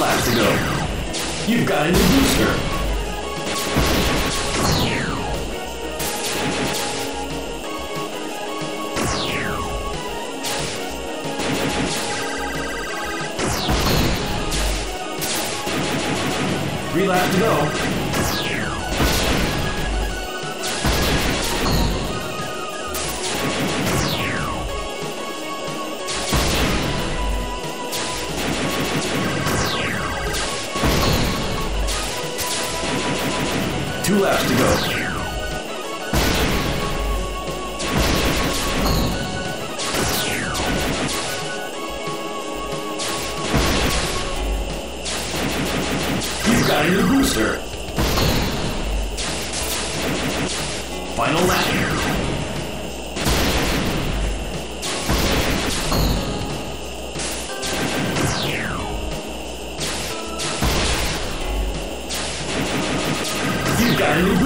laps to go. You've got a new booster. Three laps to go. Two laps to go. You've got a new booster. Final lap. You've got a new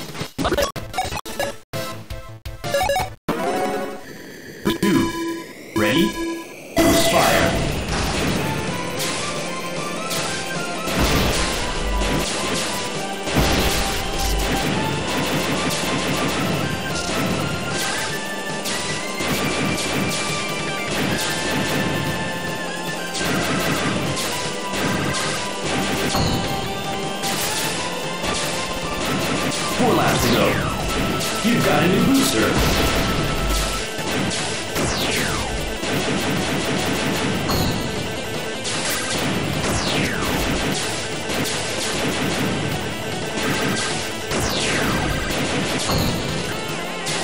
booster. Two. Ready? Boost fire. Four laps to go. You've got a new booster. Three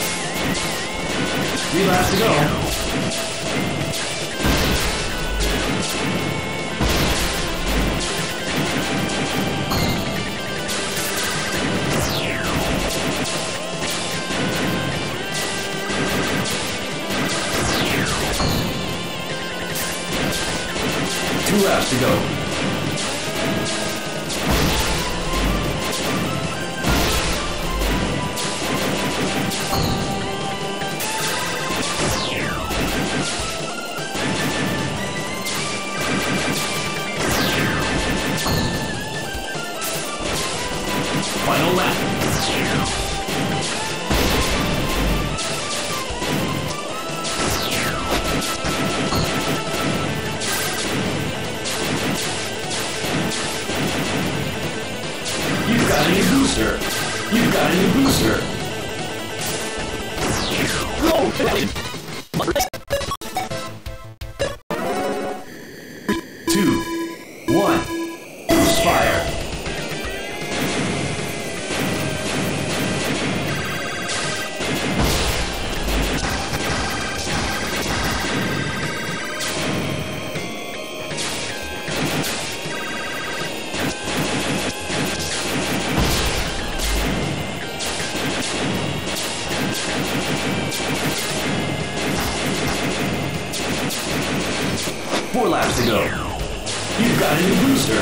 laps to go. Two laps to go. Final lap. You've got a new booster. Two, one, boost fire. Four laps to go. You've got a new booster.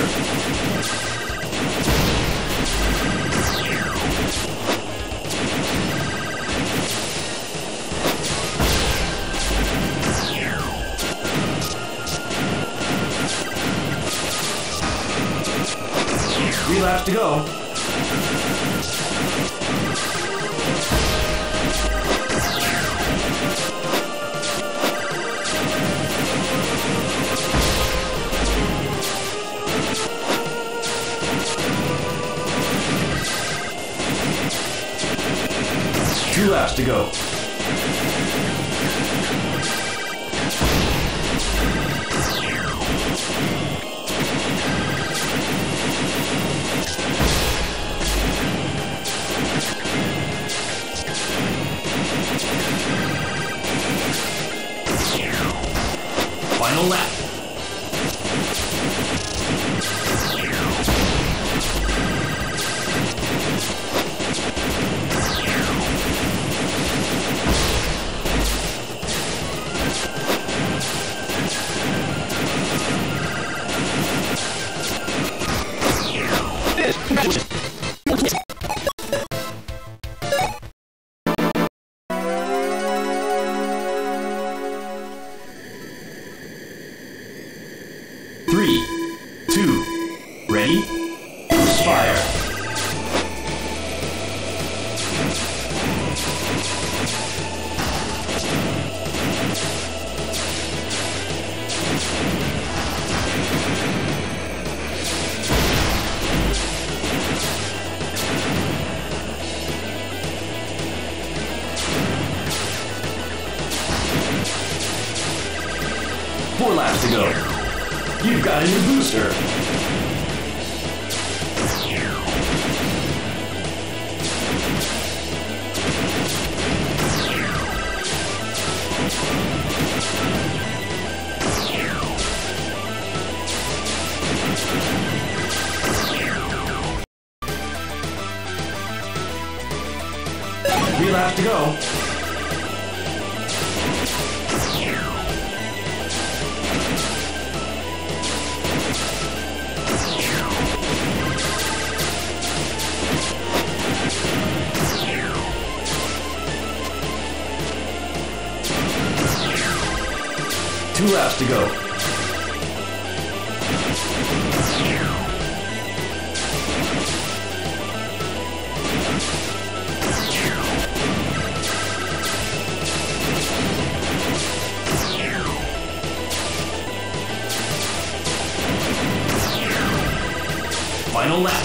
Three laps to go. Two laps to go. Final lap. Ready? Fire! Four laps to go. You've got a new booster. Three laps to go. Two laps to go. Final lap.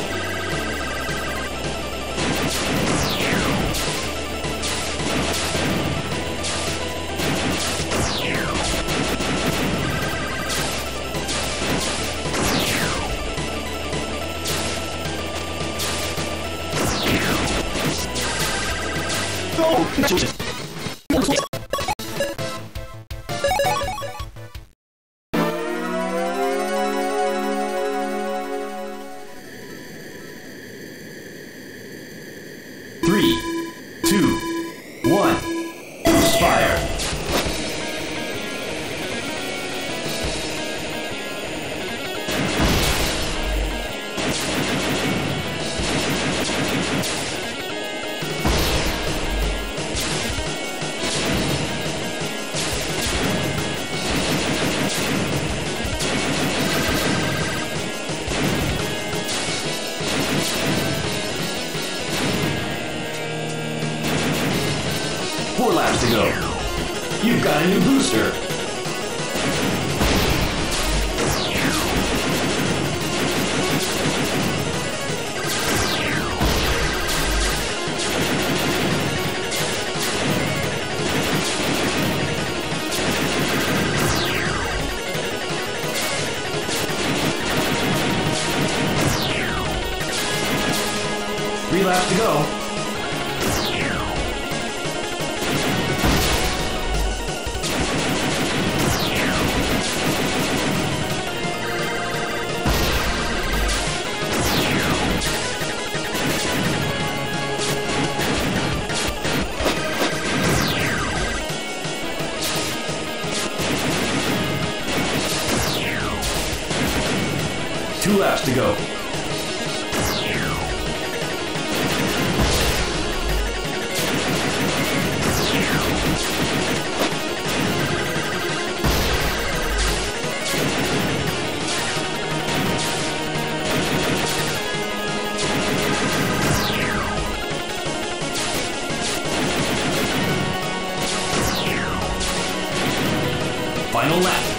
Four laps to go. You've got a new booster. Three laps to go. Two laps to go. Final lap.